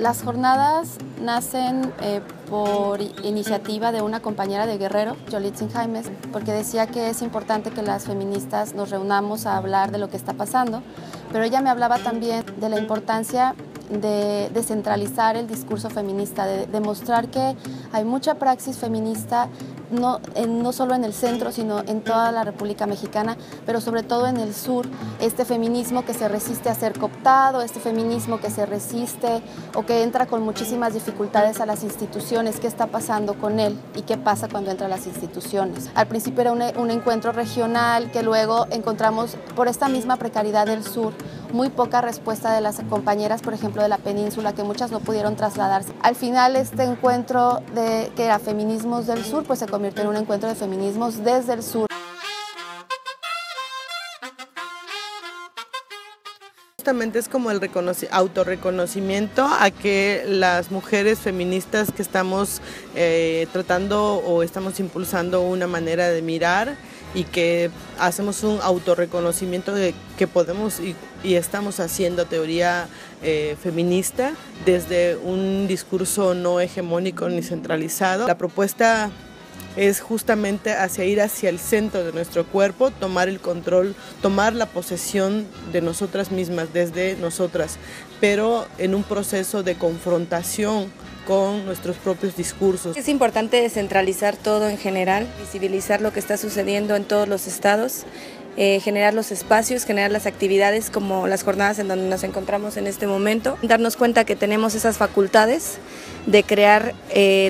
Las jornadas nacen por iniciativa de una compañera de Guerrero, Jolitzin Jaimez, porque decía que es importante que las feministas nos reunamos a hablar de lo que está pasando, pero ella me hablaba también de la importancia de descentralizar el discurso feminista, de demostrar que hay mucha praxis feminista, no solo en el centro, sino en toda la República Mexicana, pero sobre todo en el sur, este feminismo que se resiste a ser cooptado, este feminismo que se resiste o que entra con muchísimas dificultades a las instituciones, qué está pasando con él y qué pasa cuando entra a las instituciones. Al principio era un encuentro regional que luego encontramos por esta misma precariedad del sur, muy poca respuesta de las compañeras, por ejemplo, de la península, que muchas no pudieron trasladarse. Al final este encuentro que era Feminismos del Sur, pues se convirtió en un encuentro de feminismos desde el sur. Justamente es como el autorreconocimiento a que las mujeres feministas que estamos tratando o estamos impulsando una manera de mirar y que hacemos un autorreconocimiento de que podemos y estamos haciendo teoría feminista desde un discurso no hegemónico ni centralizado. La propuesta es justamente ir hacia el centro de nuestro cuerpo, tomar el control, tomar la posesión de nosotras mismas, desde nosotras, pero en un proceso de confrontación con nuestros propios discursos. Es importante descentralizar todo en general, visibilizar lo que está sucediendo en todos los estados, generar los espacios, generar las actividades como las jornadas en donde nos encontramos en este momento, darnos cuenta que tenemos esas facultades de crear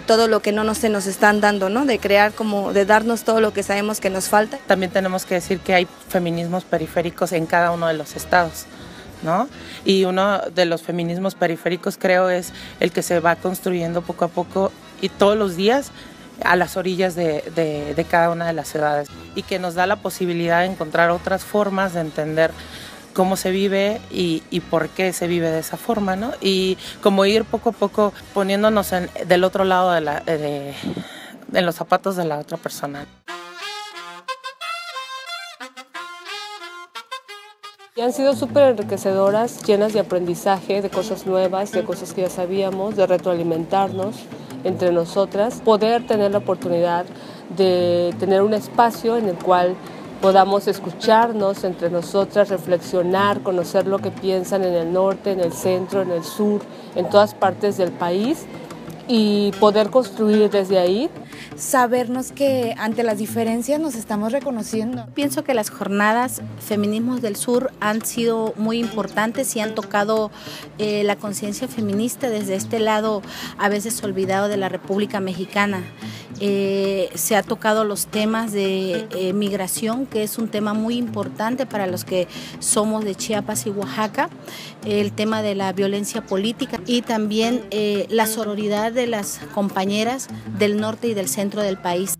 todo lo que no se nos están dando, ¿no? De crear de darnos todo lo que sabemos que nos falta. También tenemos que decir que hay feminismos periféricos en cada uno de los estados, ¿no? Y uno de los feminismos periféricos, creo, es el que se va construyendo poco a poco y todos los días a las orillas de cada una de las ciudades, y que nos da la posibilidad de encontrar otras formas de entender cómo se vive y por qué se vive de esa forma, ¿no? Y como ir poco a poco poniéndonos del otro lado en los zapatos de la otra persona. Han sido súper enriquecedoras, llenas de aprendizaje, de cosas nuevas, de cosas que ya sabíamos, de retroalimentarnos entre nosotras, poder tener la oportunidad de tener un espacio en el cual podamos escucharnos entre nosotras, reflexionar, conocer lo que piensan en el norte, en el centro, en el sur, en todas partes del país, y poder construir desde ahí. Sabernos que ante las diferencias nos estamos reconociendo. Pienso que las jornadas Feminismos del Sur han sido muy importantes y han tocado la conciencia feminista desde este lado, a veces olvidado, de la República Mexicana. Se ha tocado los temas de migración, que es un tema muy importante para los que somos de Chiapas y Oaxaca, el tema de la violencia política y también la sororidad de las compañeras del norte y del centro del país.